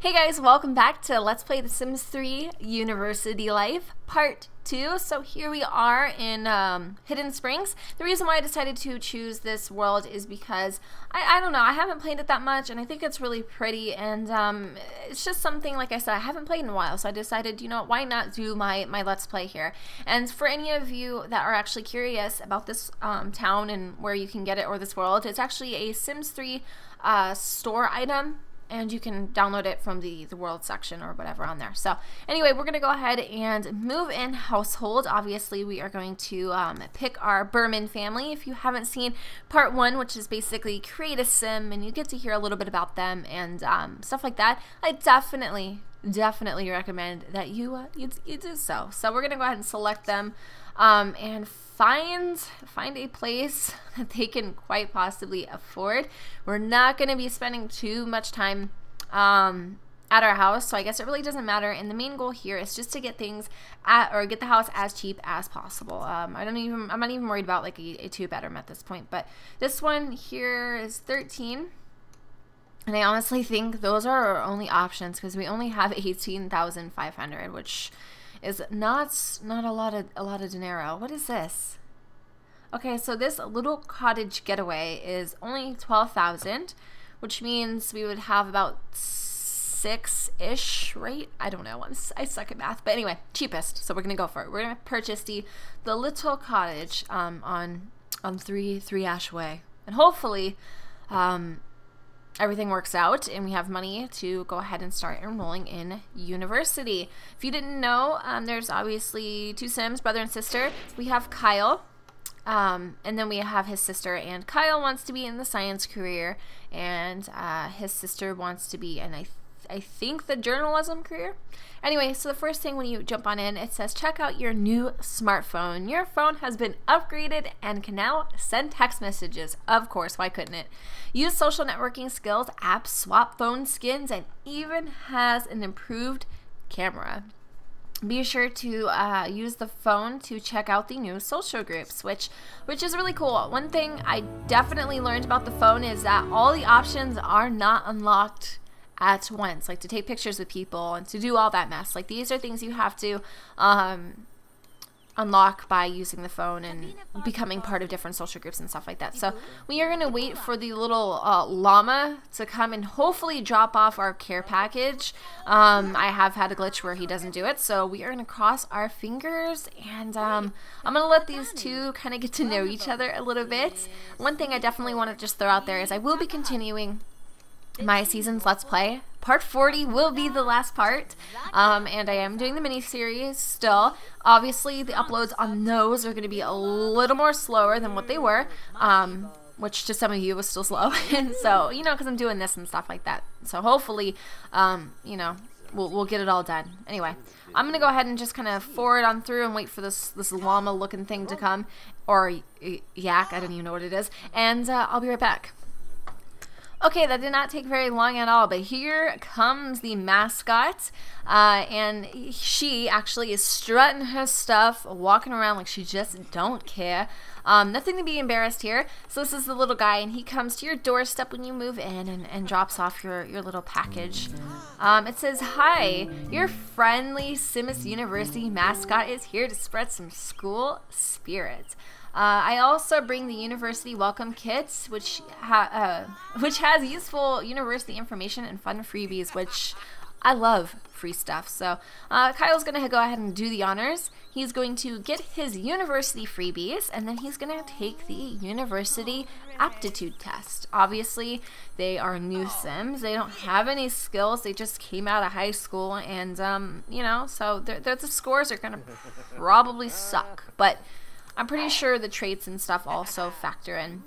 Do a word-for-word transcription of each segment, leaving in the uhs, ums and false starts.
Hey guys, welcome back to Let's Play The Sims three University Life, Part two. So here we are in um, Hidden Springs. The reason why I decided to choose this world is because, I, I don't know, I haven't played it that much, and I think it's really pretty, and um, it's just something, like I said, I haven't played in a while, so I decided, you know, why not do my, my Let's Play here? And for any of you that are actually curious about this um, town and where you can get it, or this world, it's actually a Sims three uh, store item. And you can download it from the, the world section or whatever on there. So anyway, we're going to go ahead and move in household. Obviously, we are going to um, pick our Burman family. If you haven't seen part one, which is basically create a sim, and you get to hear a little bit about them and um, stuff like that, I definitely, definitely recommend that you, uh, you, you do so. So we're going to go ahead and select them um, and Find, find a place that they can quite possibly afford. We're not going to be spending too much time um, at our house, so I guess it really doesn't matter. And the main goal here is just to get things at, or get the house as cheap as possible. Um, I don't even, I'm not even worried about like a, a two bedroom at this point. But this one here is thirteen. And I honestly think those are our only options because we only have eighteen thousand five hundred, which is not not a lot of a lot of dinero. What is this? Okay, so this little cottage getaway is only twelve thousand, which means we would have about six-ish, right? I don't know. I'm, I suck at math, but anyway, cheapest. So we're gonna go for it. We're gonna purchase the the little cottage um, on on three three Ash Way, and hopefully Um, everything works out and we have money to go ahead and start enrolling in university. If you didn't know, um, there's obviously two Sims, brother and sister. We have Kyle, um, and then we have his sister, and Kyle wants to be in the science career, and uh, his sister wants to be in, I, th I think, the journalism career. Anyway, so the first thing when you jump on in, it says check out your new smartphone. Your phone has been upgraded and can now send text messages. Of course, why couldn't it? Use social networking skills, apps, swap phone skins, and even has an improved camera. Be sure to uh, use the phone to check out the new social groups, which which is really cool. One thing I definitely learned about the phone is that all the options are not unlocked at once, like to take pictures with people and to do all that mess. Like, these are things you have to um, unlock by using the phone and becoming part of different social groups and stuff like that. So we are going to wait for the little uh, llama to come and hopefully drop off our care package. Um, I have had a glitch where he doesn't do it, so we are going to cross our fingers, and um, I'm going to let these two kind of get to know each other a little bit. One thing I definitely want to just throw out there is I will be continuing my season's Let's Play. Part forty will be the last part, um, and I am doing the mini-series still. Obviously, the uploads on those are going to be a little more slower than what they were, um, which to some of you was still slow, and so, you know, because I'm doing this and stuff like that. So hopefully, um, you know, we'll, we'll get it all done. Anyway, I'm going to go ahead and just kind of forward on through and wait for this, this llama-looking thing to come, or yak, I don't even know what it is, and uh, I'll be right back. Okay, that did not take very long at all, but here comes the mascot, uh, and she actually is strutting her stuff, walking around like she just don't care. Um, nothing to be embarrassed here. So this is the little guy, and he comes to your doorstep when you move in and, and drops off your, your little package. Um, it says, "Hi, your friendly Sims University mascot is here to spread some school spirit. Uh, I also bring the university welcome kits, which ha uh, which has useful university information and fun freebies," which I love free stuff. So uh, Kyle's going to go ahead and do the honors. He's going to get his university freebies, and then he's going to take the university aptitude test. Obviously, they are new Sims. They don't have any skills. They just came out of high school, and, um, you know, so their, their, the scores are going to probably suck, but I'm pretty sure the traits and stuff also factor in.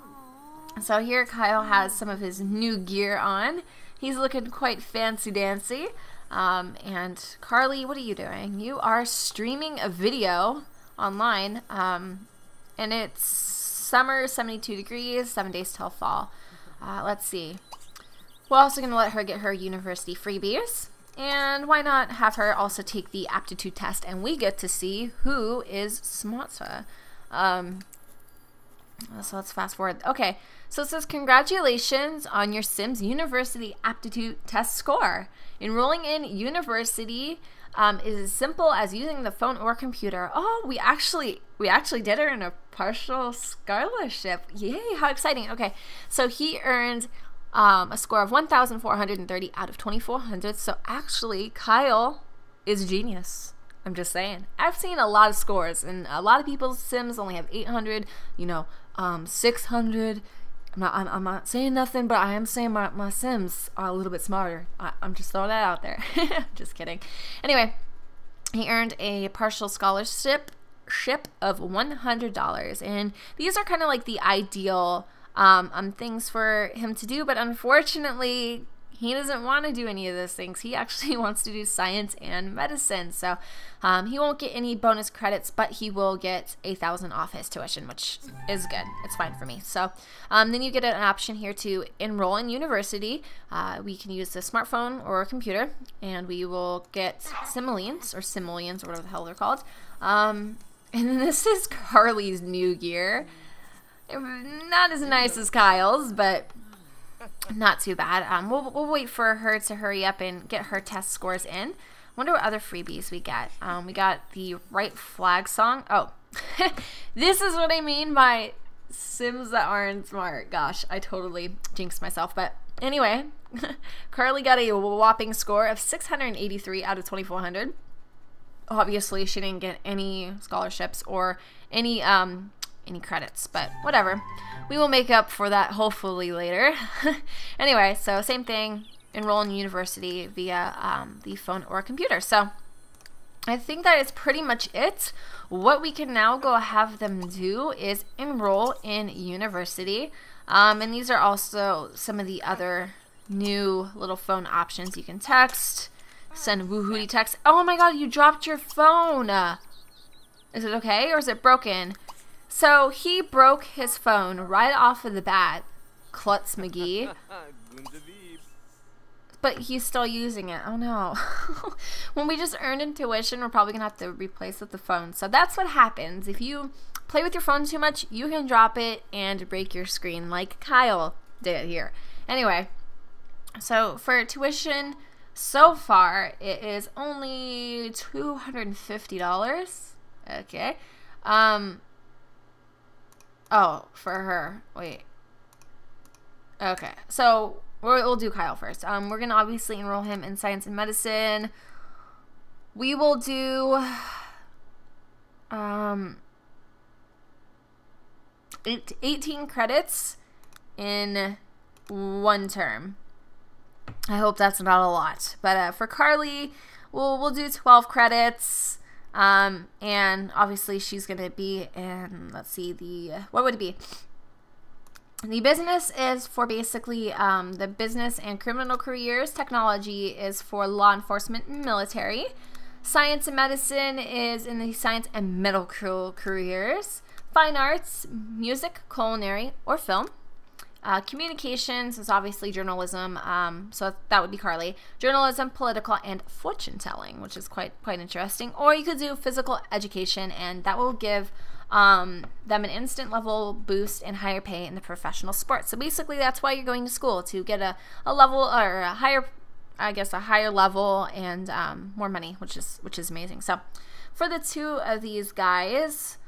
So here Kyle has some of his new gear on. He's looking quite fancy-dancy. Um, and Karlee, what are you doing? You are streaming a video online, um, and it's summer, seventy-two degrees, seven days till fall. Uh, let's see. We're also going to let her get her university freebies. And why not have her also take the aptitude test, and we get to see who is smarter. Um, So let's fast forward. Okay, so it says, congratulations on your Sims University aptitude test score. Enrolling in university um, is as simple as using the phone or computer. Oh, we actually we actually did earn a partial scholarship. Yay, how exciting. Okay, so he earned um, a score of one thousand four hundred thirty out of twenty-four hundred. So actually, Kyle is a genius. I'm just saying. I've seen a lot of scores, and a lot of people's Sims only have eight hundred, you know, um, six hundred. I'm not, I'm, I'm not saying nothing, but I am saying my, my Sims are a little bit smarter. I, I'm just throwing that out there. Just kidding. Anyway, he earned a partial scholarship ship of one hundred dollars, and these are kind of like the ideal um, um things for him to do, but unfortunately, he doesn't want to do any of those things. He actually wants to do science and medicine. So um, he won't get any bonus credits, but he will get eight thousand dollars off his tuition, which is good. It's fine for me. So um, then you get an option here to enroll in university. Uh, we can use the smartphone or a computer, and we will get simoleons or simoleons or whatever the hell they're called. Um, and this is Karlee's new gear. Not as nice as Kyle's, but not too bad. Um, we'll, we'll wait for her to hurry up and get her test scores in. I wonder what other freebies we get. Um, we got the Right Flag song. Oh, this is what I mean by Sims that aren't smart. Gosh, I totally jinxed myself. But anyway, Karlee got a whopping score of six hundred eighty-three out of twenty-four hundred. Obviously, she didn't get any scholarships or any um. any credits, but whatever. We will make up for that hopefully later. Anyway, so same thing, enroll in university via um, the phone or computer. So I think that is pretty much it. What we can now go have them do is enroll in university. Um, and these are also some of the other new little phone options. You can text, send woohooty text. Oh my God, you dropped your phone. Uh, is it okay or is it broken? So he broke his phone right off of the bat, Klutz McGee. But he's still using it. Oh no. When we just earned in tuition, we're probably gonna have to replace with the phone. So that's what happens. If you play with your phone too much, you can drop it and break your screen like Kyle did here. Anyway, so for tuition so far, it is only two hundred fifty dollars. Okay. Um Oh, for her. Wait. Okay. So we'll do Kyle first. Um, we're going to obviously enroll him in science and medicine. We will do um, eight, eighteen credits in one term. I hope that's not a lot. But uh, for Karlee, we'll, we'll do twelve credits. Um, and obviously she's going to be in, let's see, the, what would it be? The business is for basically, um, the business and criminal careers. Technology is for law enforcement and military. Science and medicine is in the science and medical careers. Fine arts, music, culinary, or film. Uh, communications is obviously journalism, um, so that would be Karlee. Journalism, political, and fortune-telling, which is quite quite interesting. Or you could do physical education, and that will give um, them an instant-level boost and higher pay in the professional sports. So basically, that's why you're going to school, to get a, a level or a higher, I guess, a higher level and um, more money, which is which is amazing. So for the two of these guys,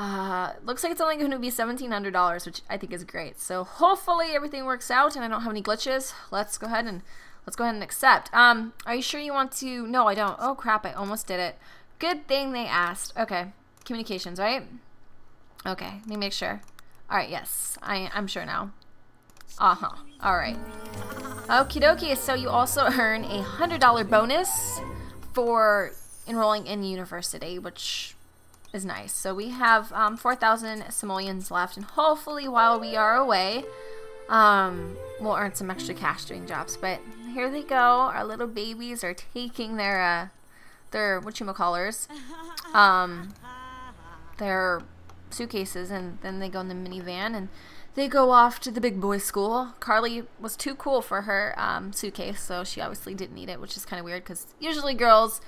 Uh, looks like it's only going to be seventeen hundred dollars, which I think is great. So hopefully everything works out and I don't have any glitches. Let's go ahead and let's go ahead and accept. Um, are you sure you want to? No, I don't. Oh crap, I almost did it. Good thing they asked. Okay. Communications, right? Okay. Let me make sure. All right. Yes. I, I'm sure now. Uh-huh. All right. Okie dokie. So you also earn a one hundred dollar bonus for enrolling in university, which is nice. So we have um, four thousand simoleons left, and hopefully while we are away um, we'll earn some extra cash doing jobs. But here they go, our little babies are taking their uh, their whatchamacallers, um, their suitcases, and then they go in the minivan and they go off to the big boy school. Karlee was too cool for her um, suitcase, so she obviously didn't need it, which is kind of weird because usually girls,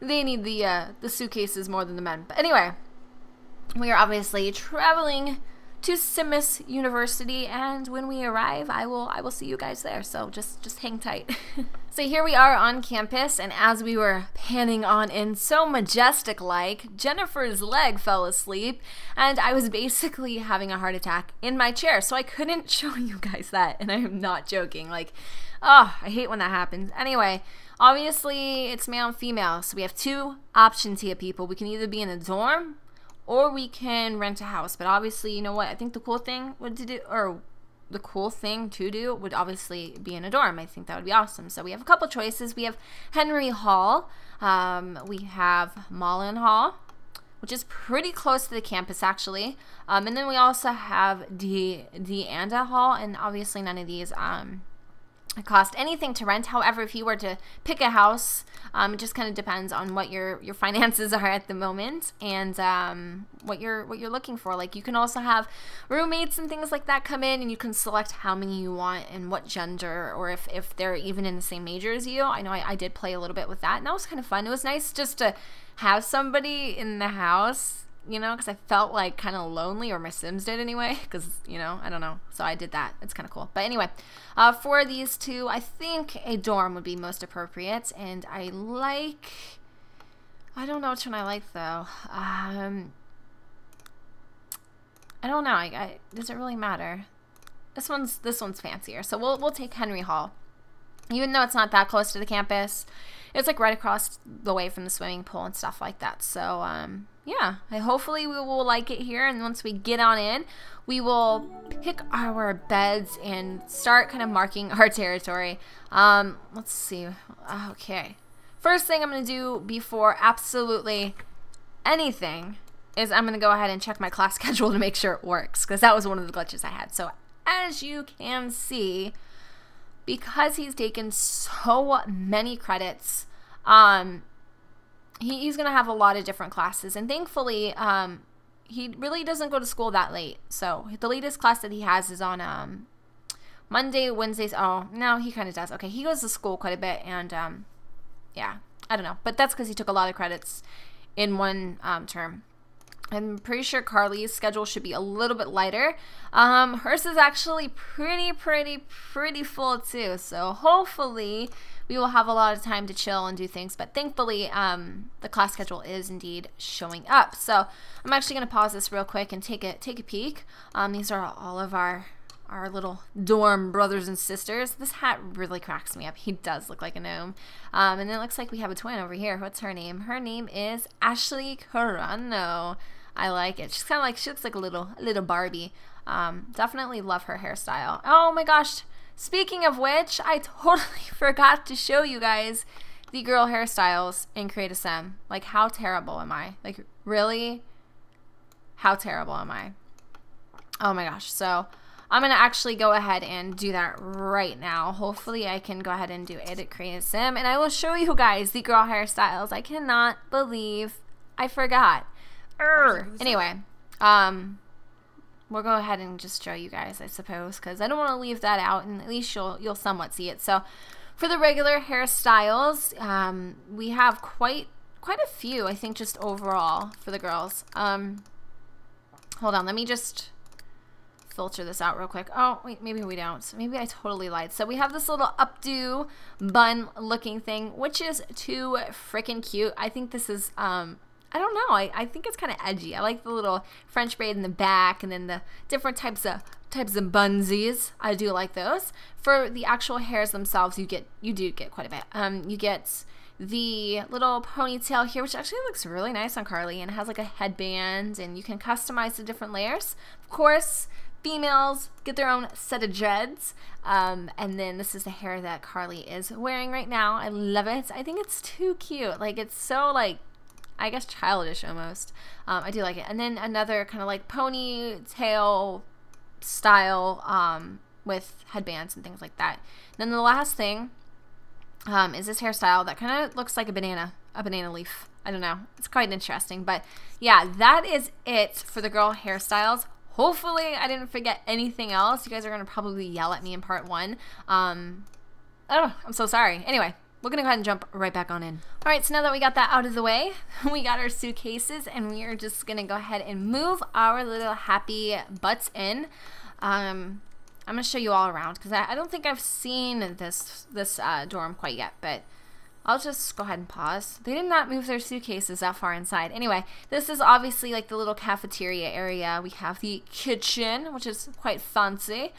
they need the uh, the suitcases more than the men. But anyway, we are obviously traveling to Sims University, and when we arrive, I will I will see you guys there, so just just hang tight. So here we are on campus, and as we were panning on in so majestic-like, Jennifer's leg fell asleep, and I was basically having a heart attack in my chair, so I couldn't show you guys that, and I am not joking. Like, oh, I hate when that happens. Anyway, obviously, it's male and female, so we have two options here, people. We can either be in a dorm, or we can rent a house. But obviously, you know what? I think the cool thing would to do, or the cool thing to do would obviously be in a dorm. I think that would be awesome. So we have a couple choices. We have Henry Hall. Um, we have Mullen Hall, which is pretty close to the campus, actually. Um, and then we also have De DeAnda Hall. And obviously, none of these um, cost anything to rent. However, if you were to pick a house, um, it just kind of depends on what your your finances are at the moment, and um, what you're what you're looking for. Like, you can also have roommates and things like that come in, and you can select how many you want and what gender, or if, if they're even in the same major as you. I know I, I did play a little bit with that, and that was kind of fun. It was nice just to have somebody in the house, you know, because I felt like kind of lonely, or my Sims did anyway, because, you know, I don't know. So I did that. It's kind of cool. But anyway, uh, for these two, I think a dorm would be most appropriate. And I like, I don't know which one I like, though. Um, I don't know. I, I, does it really matter? This one's, this one's fancier. So we'll, we'll take Henry Hall. Even though it's not that close to the campus, it's like right across the way from the swimming pool and stuff like that. So, um, yeah, I, hopefully we will like it here. And once we get on in, we will pick our beds and start kind of marking our territory. Um, let's see. Okay. First thing I'm going to do before absolutely anything is I'm going to go ahead and check my class schedule to make sure it works, because that was one of the glitches I had. So as you can see, because he's taken so many credits, um, he, he's going to have a lot of different classes. And thankfully, um, he really doesn't go to school that late. So the latest class that he has is on um, Monday, Wednesdays. Oh, no, he kind of does. Okay, he goes to school quite a bit. And, um, yeah, I don't know. But that's because he took a lot of credits in one um, term. I'm pretty sure Karlee's schedule should be a little bit lighter. Um, hers is actually pretty, pretty, pretty full too. So hopefully we will have a lot of time to chill and do things. But thankfully, um, the class schedule is indeed showing up. So I'm actually going to pause this real quick and take a, take a peek. Um, these are all of our, our little dorm brothers and sisters. This hat really cracks me up. He does look like a gnome. Um, and it looks like we have a twin over here. What's her name? Her name is Ashley Carano. I like it. She's kind of like, she looks like a little, a little Barbie. Um, definitely love her hairstyle. Oh my gosh. Speaking of which, I totally forgot to show you guys the girl hairstyles in Create a Sim. Like, how terrible am I? Like, really? How terrible am I? Oh my gosh. So I'm going to actually go ahead and do that right now. Hopefully I can go ahead and do edit Create a Sim, and I will show you guys the girl hairstyles. I cannot believe I forgot. Err. Anyway, um, we'll go ahead and just show you guys, I suppose, because I don't want to leave that out, and at least you'll you'll somewhat see it. So, for the regular hairstyles, um, we have quite quite a few, I think, just overall for the girls. Um, hold on, let me just filter this out real quick. Oh, wait, maybe we don't. Maybe I totally lied. So we have this little updo bun looking thing, which is too freaking cute. I think this is um. I don't know. I, I think it's kind of edgy. I like the little French braid in the back, and then the different types of types of bunsies. I do like those. For the actual hairs themselves, you get you do get quite a bit. Um, you get the little ponytail here, which actually looks really nice on Karlee, and it has like a headband, and you can customize the different layers. Of course, females get their own set of dreads, um, and then this is the hair that Karlee is wearing right now. I love it. I think it's too cute. Like, it's so like, I guess, childish almost. Um, I do like it. And then another kind of like ponytail style um, with headbands and things like that. And then the last thing um, is this hairstyle that kind of looks like a banana, a banana leaf. I don't know. It's quite interesting. But yeah, that is it for the girl hairstyles. Hopefully I didn't forget anything else. You guys are going to probably yell at me in part one. Um, oh, I'm so sorry. Anyway. we're gonna go ahead and jump right back on in. All right, so now that we got that out of the way, we got our suitcases and we are just gonna go ahead and move our little happy butts in. Um, I'm gonna show you all around because I, I don't think I've seen this, this uh, dorm quite yet, but I'll just go ahead and pause. They did not move their suitcases that far inside. Anyway, this is obviously like the little cafeteria area. We have the kitchen, which is quite fancy.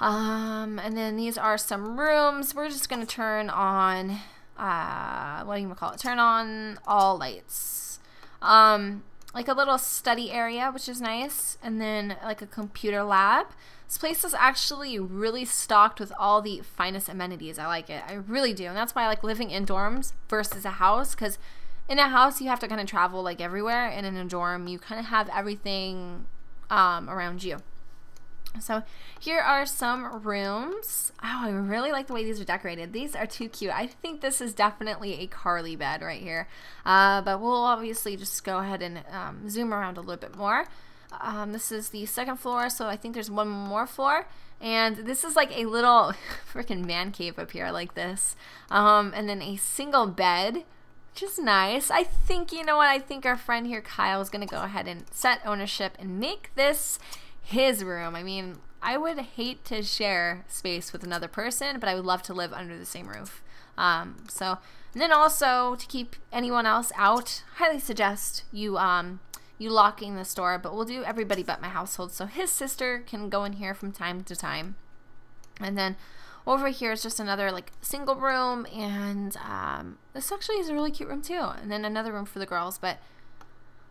Um, and then these are some rooms. We're just going to turn on, uh, what do you call it? Turn on all lights. Um, like a little study area, which is nice. And then like a computer lab. This place is actually really stocked with all the finest amenities. I like it. I really do. And that's why I like living in dorms versus a house, because in a house you have to kind of travel like everywhere, and in a dorm you kind of have everything um, around you. So here are some rooms. Oh, I really like the way these are decorated. These are too cute. I think this is definitely a Karlee bed right here. Uh, but we'll obviously just go ahead and um, zoom around a little bit more. Um, this is the second floor, so I think there's one more floor, and this is like a little freaking man cave up here like this, um, and then a single bed, which is nice. I think, you know what, I think our friend here, Kyle, is going to go ahead and set ownership and make this his room. I mean, I would hate to share space with another person, but I would love to live under the same roof. Um, so, and then also, to keep anyone else out, highly suggest you, um, you locking this door, but we'll do everybody but my household, so his sister can go in here from time to time. And then over here is just another like single room, and um, this actually is a really cute room too. And then another room for the girls, but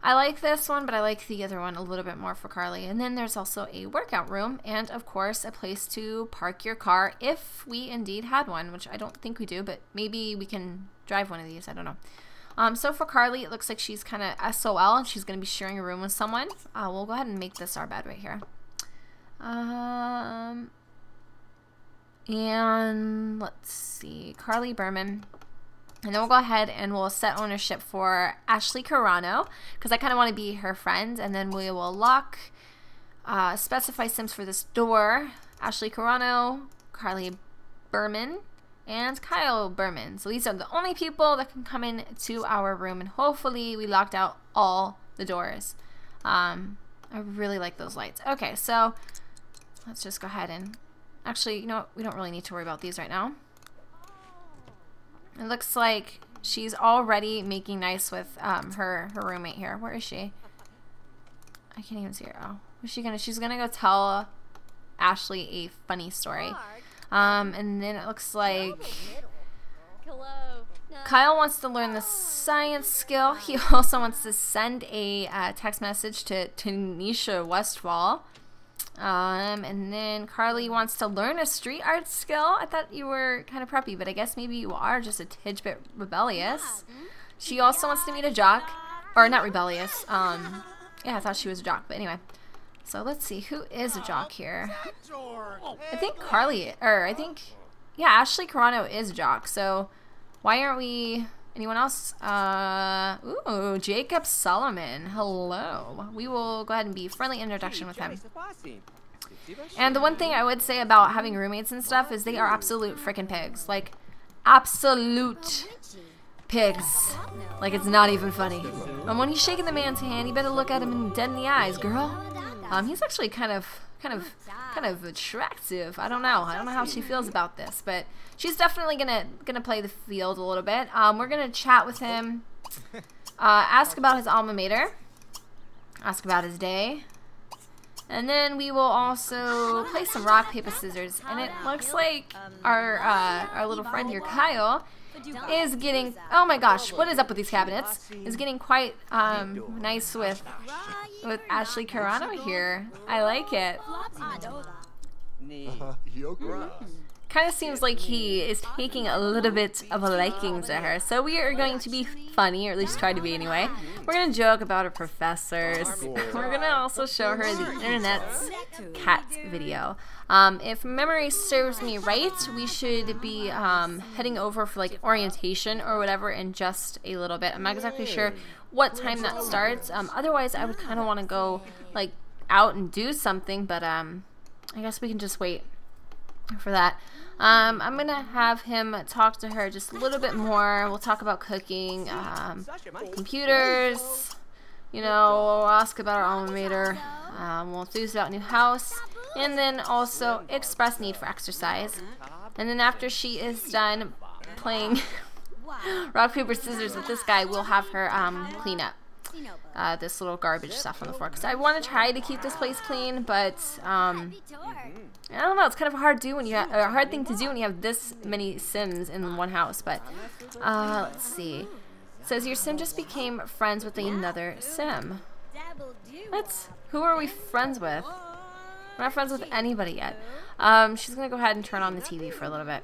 I like this one, but I like the other one a little bit more for Karlee. And then there's also a workout room, and of course a place to park your car if we indeed had one, which I don't think we do, but maybe we can drive one of these, I don't know. Um, so for Karlee, it looks like she's kind of S O L, and she's going to be sharing a room with someone. Uh, we'll go ahead and make this our bed right here. Um, and let's see, Karlee Burmen. And then we'll go ahead and we'll set ownership for Ashley Carano, because I kind of want to be her friend. And then we will lock, uh, specify Sims for this door. Ashley Carano, Karlee Burmen, and Kyle Burman. So these are the only people that can come in to our room, and hopefully we locked out all the doors. Um, I really like those lights. Okay, so let's just go ahead and actually, you know what? We don't really need to worry about these right now. It looks like she's already making nice with um, her, her roommate here. Where is she? I can't even see her. Oh, is she gonna? She's gonna go tell Ashley a funny story. Um, and then it looks like Kyle wants to learn the science skill. He also wants to send a uh, text message to Tanisha Westwall. Um, and then Karlee wants to learn a street art skill. I thought you were kind of preppy, but I guess maybe you are just a tidge bit rebellious. She also wants to meet a jock. Or not rebellious. Um, yeah, I thought she was a jock, but anyway. So let's see, who is a jock here? I think Karlee, or I think, yeah, Ashley Carano is a jock, so why aren't we, anyone else? Uh, ooh, Jacob Solomon, hello. We will go ahead and be friendly introduction with him. And the one thing I would say about having roommates and stuff is they are absolute freaking pigs. Like, absolute pigs. Like, it's not even funny. And when he's shaking the man's hand, you better look at him dead in the eyes, girl. Um, he's actually kind of, kind of, kind of attractive. I don't know. I don't know how she feels about this, but she's definitely gonna gonna play the field a little bit. Um, we're gonna chat with him, uh, ask about his alma mater, ask about his day, and then we will also play some rock paper scissors. And it looks like our uh, our little friend here, Kyle, is getting, oh my gosh, what is up with these cabinets, is getting quite um, nice with with Ashley Carano here. I like it. Kind of seems like he is taking a little bit of a liking to her, so we are going to be funny, or at least try to be anyway. We're going to joke about her professors. We're going to also show her the internet's cat video. Um, if memory serves me right, we should be um, heading over for like orientation or whatever in just a little bit. I'm not exactly sure what time that starts. Um, otherwise, I would kind of want to go like out and do something, but um, I guess we can just wait. for that. Um, I'm going to have him talk to her just a little bit more. We'll talk about cooking, um, computers, you know, we'll ask about our alma mater, um, we'll enthuse about new house, and then also express need for exercise. And then after she is done playing rock, paper, scissors with this guy, we'll have her um, clean up uh, this little garbage stuff on the floor. Because I want to try to keep this place clean, but um, I don't know. It's kind of a hard do when you have, a hard thing to do when you have this many Sims in one house. But uh, let's see. It says your Sim just became friends with another Sim. That's who are we friends with? We're not friends with anybody yet. Um, she's gonna go ahead and turn on the T V for a little bit.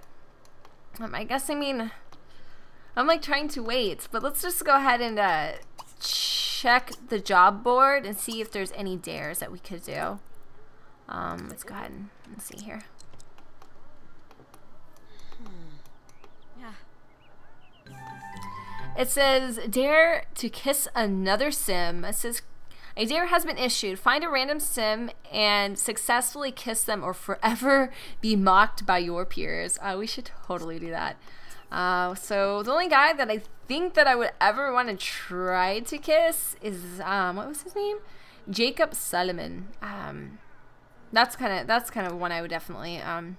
Um, I guess I mean. I'm like trying to wait, but let's just go ahead and uh, check the job board and see if there's any dares that we could do. Um, let's go ahead and, and see here. It says, dare to kiss another Sim. It says, a dare has been issued. Find a random Sim and successfully kiss them or forever be mocked by your peers. Uh, we should totally do that. Uh, so the only guy that I think that I would ever want to try to kiss is um, what was his name? Jacob Solomon. Um, that's kind of that's kind of one I would definitely um,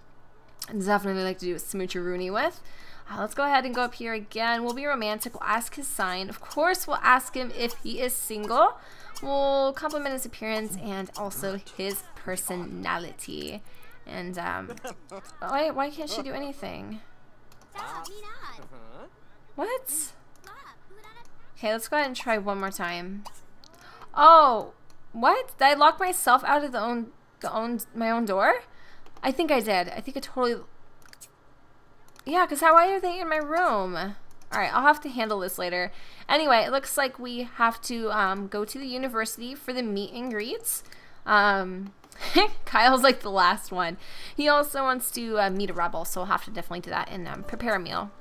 definitely like to do a smoocheroonie with. Uh, let's go ahead and go up here again. We'll be romantic. We'll ask his sign. Of course, we'll ask him if he is single. We'll compliment his appearance and also his personality. And um, why why can't she do anything? What? Okay, let's go ahead and try one more time. Oh, what? Did I lock myself out of the own, the own, my own door? I think I did. I think I totally. Yeah, because how why are they in my room? All right, I'll have to handle this later. Anyway, it looks like we have to um, go to the university for the meet and greets. Um. Kyle's like the last one. He also wants to uh, meet a rebel, so we'll have to definitely do that and um, prepare a meal.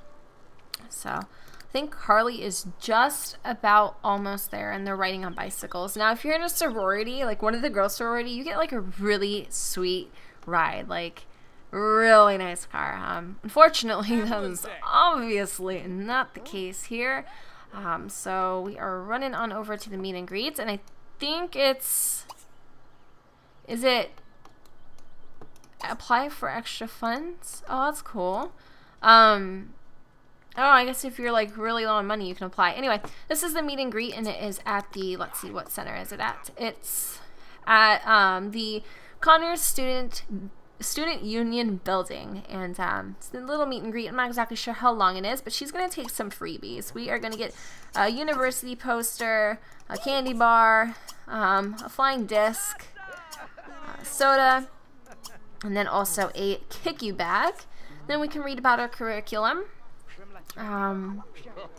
So I think Karlee is just about almost there, and they're riding on bicycles. Now, if you're in a sorority, like one of the girls' sorority, you get like a really sweet ride, like really nice car. Um, unfortunately, that is obviously not the case here. Um, so we are running on over to the meet and greets, and I think it's... Is it apply for extra funds? Oh, that's cool. Um, oh, I guess if you're like really low on money, you can apply. Anyway, this is the meet and greet, and it is at the, let's see, what center is it at? It's at um, the Connors Student Student Union Building, and um, it's a little meet and greet. I'm not exactly sure how long it is, but she's going to take some freebies. We are going to get a university poster, a candy bar, um, a flying disc, soda, and then also a kick you bag. Then we can read about our curriculum, um,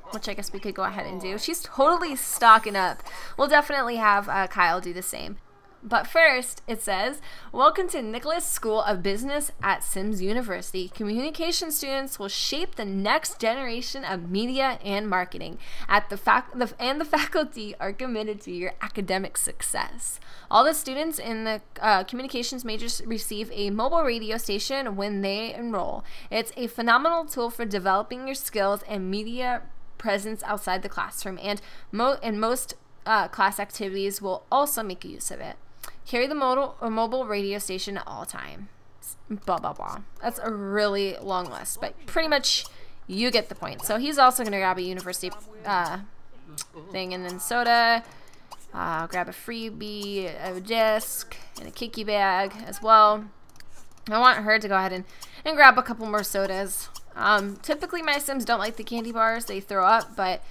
which I guess we could go ahead and do. She's totally stocking up. We'll definitely have uh, Kyle do the same. But first, it says, welcome to Nicholas School of Business at Sims University. Communication students will shape the next generation of media and marketing. At the fac the, and the faculty are committed to your academic success. All the students in the uh, communications majors receive a mobile radio station when they enroll. It's a phenomenal tool for developing your skills and media presence outside the classroom, and, mo and most uh, class activities will also make use of it. Carry the modal or mobile radio station at all times. Blah, blah, blah. That's a really long list, but pretty much you get the point. So he's also going to grab a university uh, thing, and then soda, uh, grab a freebie, a disc, and a kicky bag as well. I want her to go ahead and, and grab a couple more sodas. Um, typically, my Sims don't like the candy bars. They throw up, but...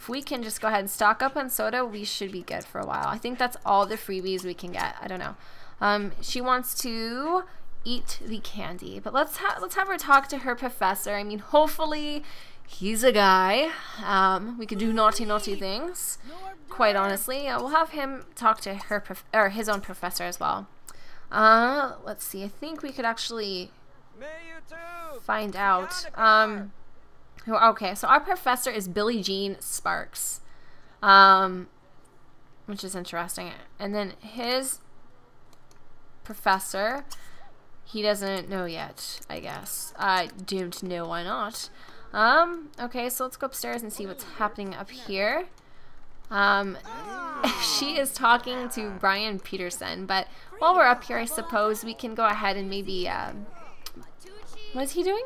if we can just go ahead and stock up on soda, we should be good for a while. I think that's all the freebies we can get. I don't know. Um, she wants to eat the candy, but let's ha let's have her talk to her professor. I mean, hopefully he's a guy. Um, we can do naughty, naughty things. Quite honestly, uh, we'll have him talk to her prof or his own professor as well. Uh, let's see. I think we could actually find out. Um, Okay, so our professor is Billie Jean Sparks, um, which is interesting. And then his professor, He doesn't know yet, I guess. Uh, doomed to know, why not? Um, okay, so let's go upstairs and see what's happening up here. Um, she is talking to Brian Peterson, but while we're up here, I suppose we can go ahead and maybe, um, what is he doing?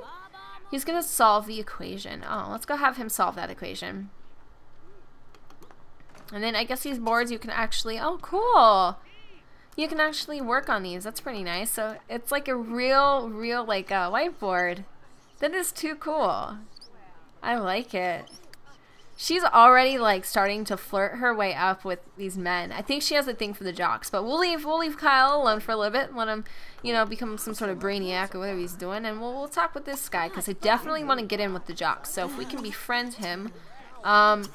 He's gonna solve the equation. Oh, let's go have him solve that equation. And then I guess these boards you can actually, oh, cool! You can actually work on these. That's pretty nice. So it's like a real, real, like, uh, whiteboard. That is too cool. I like it. She's already, like, starting to flirt her way up with these men. I think she has a thing for the jocks, but we'll leave we'll leave Kyle alone for a little bit, let him, you know, become some sort of brainiac or whatever he's doing, and we'll, we'll talk with this guy, because I definitely want to get in with the jocks, so if we can befriend him, um,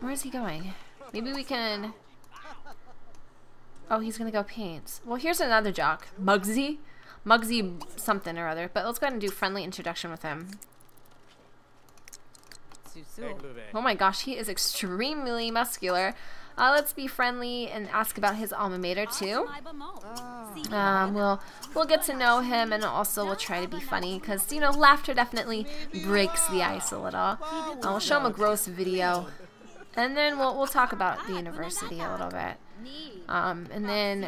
where is he going? Maybe we can, oh, he's going to go paint. Well, here's another jock, Muggsy, Muggsy something or other, but let's go ahead and do friendly introduction with him. Oh my gosh, he is extremely muscular. Uh, let's be friendly and ask about his alma mater too. Um, we'll we'll get to know him, and also we'll try to be funny because, you know, laughter definitely breaks the ice a little. Uh, we'll show him a gross video, and then we'll we'll talk about the university a little bit. Um, and then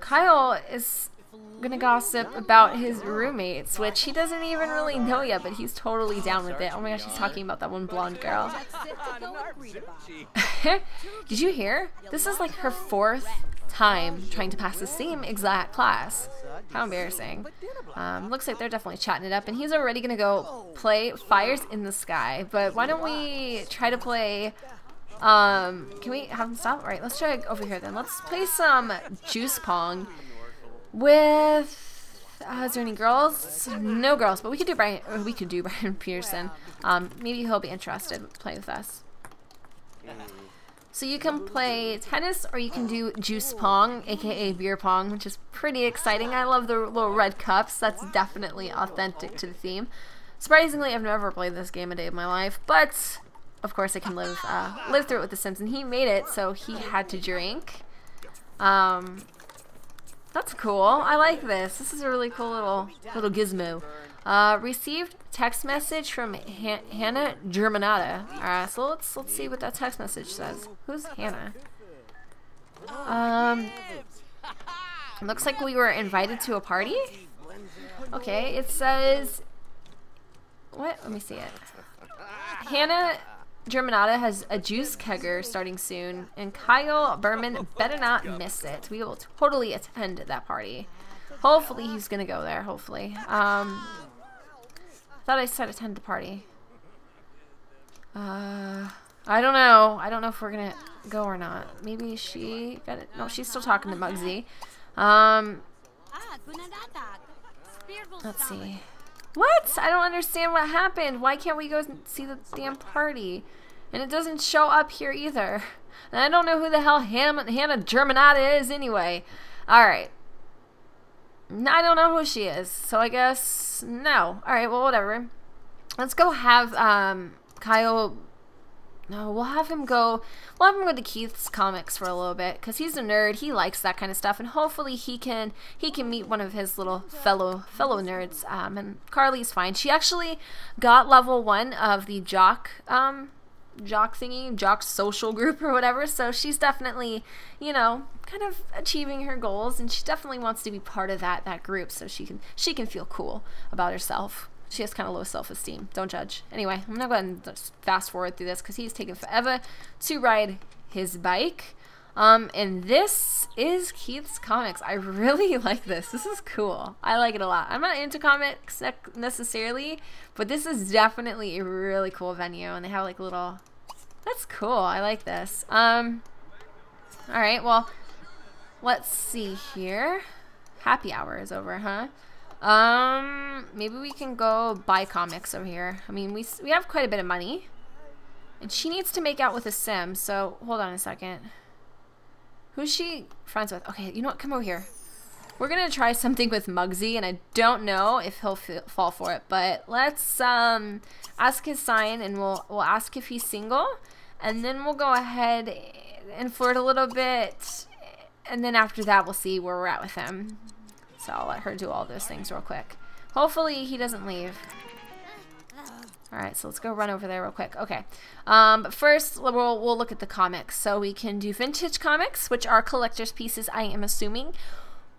Kyle is gonna gossip about his roommates, which he doesn't even really know yet, but he's totally down with it. Oh my gosh, he's talking about that one blonde girl. Did you hear? This is like her fourth time trying to pass the same exact class. How embarrassing. Um, looks like they're definitely chatting it up, and he's already gonna go play Fires in the Sky, but why don't we try to play... Um, can we have him stop? Alright, let's try over here then. Let's play some Juice Pong. With uh, is there any girls? No girls, but we could do Brian. Or we could do Brian Peterson. Um, maybe he'll be interested in playing with us. So you can play tennis, or you can do juice pong, aka beer pong, which is pretty exciting. I love the little red cups. That's definitely authentic to the theme. Surprisingly, I've never played this game a day of my life, but of course I can live uh, live through it with the Sims, and he made it, so he had to drink. Um. That's cool. I like this. This is a really cool little little gizmo. Uh, received text message from Han Hannah Germanotta. Alright, so let's let's see what that text message says. Who's Hannah? Um, looks like we were invited to a party. Okay, it says what? Let me see it. Hannah Germanotta has a juice kegger starting soon, and Kyle Burman better not miss it. We will totally attend that party. Hopefully he's gonna go there, hopefully. Um, I thought I said attend the party. Uh, I don't know. I don't know if we're gonna go or not. Maybe she got it. No, she's still talking to Muggsy. Um, let's see. What? I don't understand what happened. Why can't we go see the damn party? And it doesn't show up here either. And I don't know who the hell Ham Hannah Germanotta is anyway. Alright. I don't know who she is. So I guess no. Alright, well, whatever. Let's go have um, Kyle... No, we'll have him go... We'll have him go to Keith's Comics for a little bit. Because he's a nerd. He likes that kind of stuff. And hopefully he can he can meet one of his little fellow fellow nerds. Um, and Karlee's fine. She actually got level one of the jock, um, jock thingy, jock social group or whatever. So she's definitely, you know, kind of achieving her goals. And she definitely wants to be part of that, that group. So she can, she can feel cool about herself. She has kind of low self-esteem. Don't judge. Anyway, I'm gonna go ahead and fast forward through this because he's taking forever to ride his bike. Um, and this is Keith's Comics. I really like this. This is cool. I like it a lot. I'm not into comics necessarily, but this is definitely a really cool venue. And they have like little... That's cool. I like this. Um, all right, well, let's see here. Happy hour is over, huh? Um, maybe we can go buy comics over here. I mean, we, we have quite a bit of money. And she needs to make out with a Sim, so hold on a second. Who's she friends with? Okay, you know what? Come over here. We're gonna try something with Muggsy, and I don't know if he'll f fall for it, but let's, um, ask his sign, and we'll, we'll ask if he's single, and then we'll go ahead and flirt a little bit, and then after that, we'll see where we're at with him. So I'll let her do all those things real quick. Hopefully he doesn't leave. Alright, so let's go run over there real quick. Okay, um, but first we'll, we'll look at the comics. So we can do vintage comics, which are collector's pieces, I am assuming.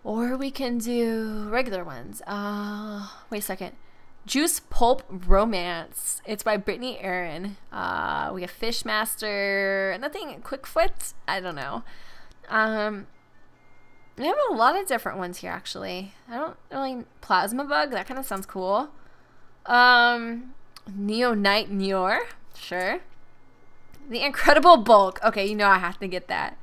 Or we can do regular ones. Uh, wait a second. Juice Pulp Romance. It's by Brittany Aaron. Uh, we have Fishmaster. Nothing. Quickfoot? I don't know. Um, we have a lot of different ones here, actually. I don't really... Plasma Bug? That kind of sounds cool. Um... Neo Knight Nior, sure. The Incredible Bulk. Okay, you know I have to get that.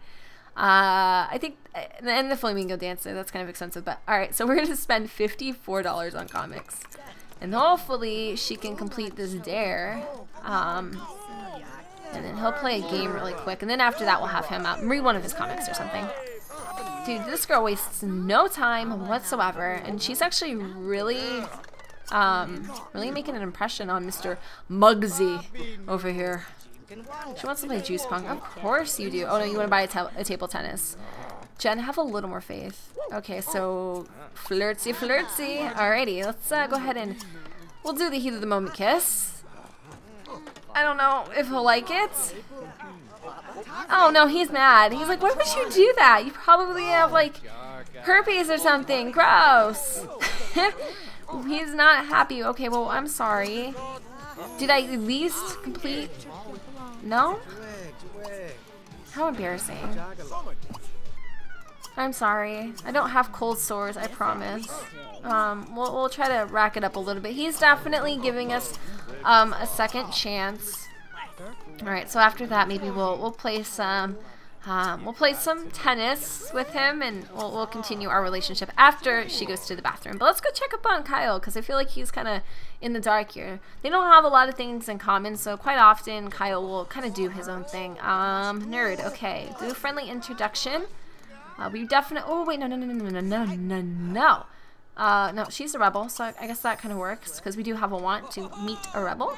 Uh, I think, and the Flamingo Dancer. That's kind of expensive, but all right. So we're gonna spend fifty-four dollars on comics, and hopefully she can complete this dare. Um, and then he'll play a game really quick, and then after that we'll have him out and read one of his comics or something. Dude, this girl wastes no time whatsoever, and she's actually really. Um, really making an impression on Mister Muggsy over here. She wants to play Juice Punk. Of course you do. Oh no, you want to buy a, ta a table tennis. Jen, have a little more faith. Okay, so flirtsy, flirtsy. Alrighty, let's uh, go ahead and we'll do the heat of the moment kiss. I don't know if he'll like it. Oh no, he's mad. He's like, why would you do that? You probably have like herpes or something. Gross. He's not happy. Okay, well, I'm sorry. Did I at least complete? No? How embarrassing. I'm sorry. I don't have cold sores, I promise. Um, we'll, we'll try to rack it up a little bit. He's definitely giving us um, a second chance. Alright, so after that, maybe we'll, we'll play some... Um, we'll play some tennis with him, and we'll, we'll continue our relationship after she goes to the bathroom. But let's go check up on Kyle, because I feel like he's kind of in the dark here. They don't have a lot of things in common, so quite often Kyle will kind of do his own thing. Um, nerd, okay. Do a friendly introduction. Uh, we definitely... Oh, wait, no, no, no, no, no, no, no, no. Uh, no, she's a rebel, so I guess that kind of works, because we do have a want to meet a rebel.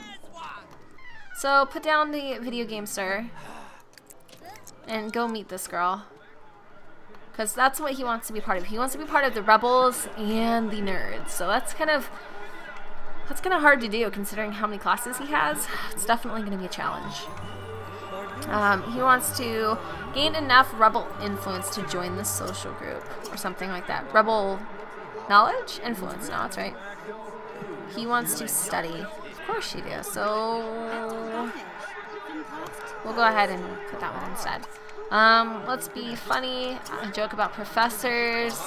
So put down the video game, sir. And go meet this girl. Because that's what he wants to be part of. He wants to be part of the rebels and the nerds. So that's kind of... That's kind of hard to do considering how many classes he has. It's definitely going to be a challenge. Um, he wants to gain enough rebel influence to join the social group. Or something like that. Rebel knowledge? Influence. No, that's right. He wants to study. Of course you do. So... We'll go ahead and put that one instead. Um, let's be funny. Uh, joke about professors.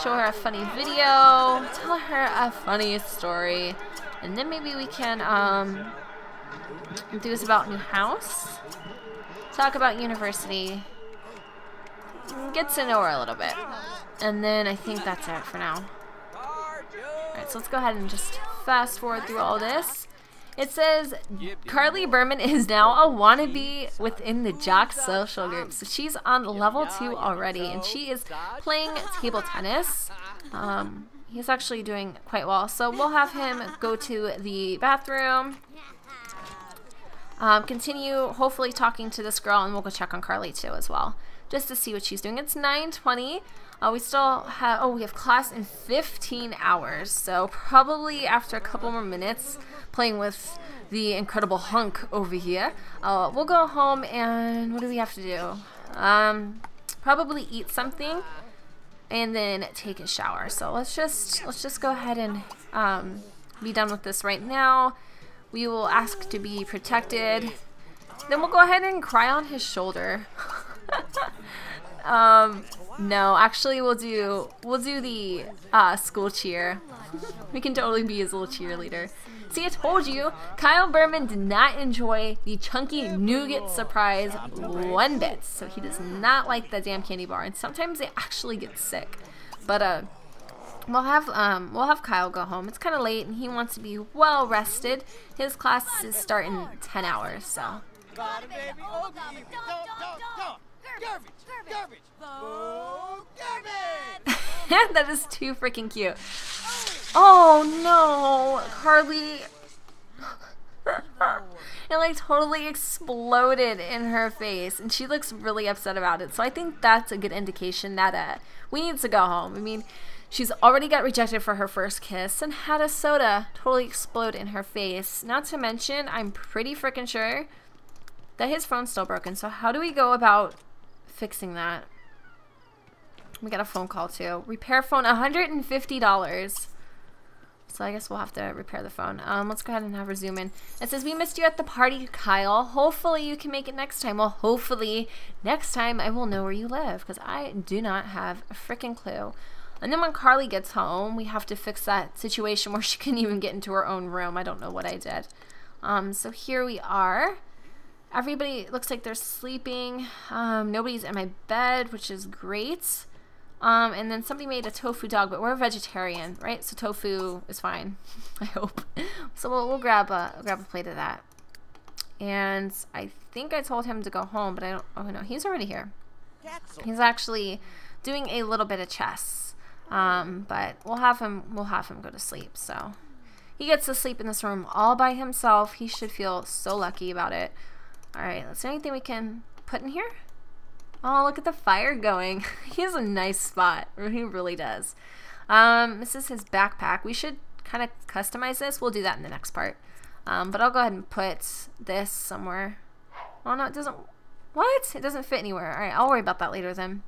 Show her a funny video. Tell her a funny story. And then maybe we can um, do this about new house. Talk about university. Get to know her a little bit. And then I think that's it for now. Alright, so let's go ahead and just fast forward through all this. It says Karlee Burmen is now a wannabe within the jock social group. So she's on level two already, and she is playing table tennis. Um, he's actually doing quite well. So we'll have him go to the bathroom. Um, continue hopefully talking to this girl, and we'll go check on Karlee too as well, just to see what she's doing. It's nine twenty. Uh, we still have, oh, we have class in fifteen hours, so probably after a couple more minutes playing with the Incredible Hunk over here, uh, we'll go home and what do we have to do? Um, probably eat something and then take a shower. So let's just, let's just go ahead and um, be done with this right now. We will ask to be protected. Then we'll go ahead and cry on his shoulder. um, no, actually we'll do, we'll do the uh, school cheer. We can totally be his little cheerleader. See, I told you, Kyle Burmen did not enjoy the chunky nougat surprise one bit. So he does not like the damn candy bar, and sometimes they actually get sick. But uh, we'll have um, we'll have Kyle go home. It's kind of late, and he wants to be well rested. His classes start in ten hours, so. That is too freaking cute. Oh no, Karlee. It like totally exploded in her face, and she looks really upset about it. So I think that's a good indication that uh, we need to go home. I mean, She's already got rejected for her first kiss and had a soda totally explode in her face. Not to mention, I'm pretty freaking sure that his phone's still broken. So how do we go about fixing that? We got a phone call too. Repair phone, one hundred fifty dollars. So I guess we'll have to repair the phone. Um, let's go ahead and have her zoom in. It says, we missed you at the party, Kyle. Hopefully you can make it next time. Well, hopefully next time I will know where you live, because I do not have a freaking clue. And then when Karlee gets home, we have to fix that situation where she couldn't even get into her own room. I don't know what I did. Um, so here we are. Everybody looks like they're sleeping. Um, nobody's in my bed, which is great. Um, and then somebody made a tofu dog, but we're vegetarian, right? So tofu is fine, I hope. So we'll, we'll grab a we'll grab a plate of that. And I think I told him to go home, but I don't. Oh no, he's already here. He's actually doing a little bit of chess, um, but we'll have him we'll have him go to sleep. So he gets to sleep in this room all by himself. He should feel so lucky about it. All right, let's see anything we can put in here. Oh, look at the fire going. He has a nice spot. He really does. Um, this is his backpack. We should kind of customize this. We'll do that in the next part. Um, but I'll go ahead and put this somewhere. Oh, no, it doesn't. What? It doesn't fit anywhere. All right, I'll worry about that later then.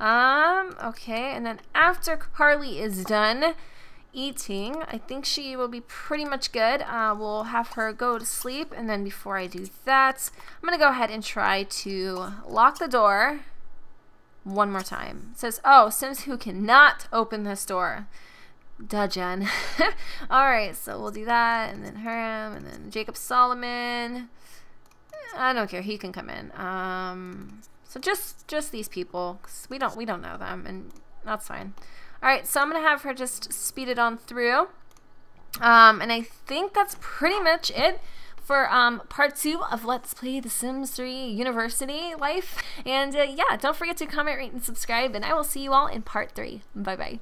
Um, okay, and then after Karlee is done eating, I think she will be pretty much good. Uh, we'll have her go to sleep, and then before I do that, I'm gonna go ahead and try to lock the door one more time. It says, oh, Sims who cannot open this door. Duh, Jen. Alright, so we'll do that, and then her, and then Jacob Solomon. I don't care, he can come in. Um, so just just these people, 'cause we don't we don't know them, and that's fine. Alright, so I'm going to have her just speed it on through. Um, and I think that's pretty much it for um, part two of Let's Play The Sims three University Life. And uh, yeah, don't forget to comment, rate, and subscribe. And I will see you all in part three. Bye-bye.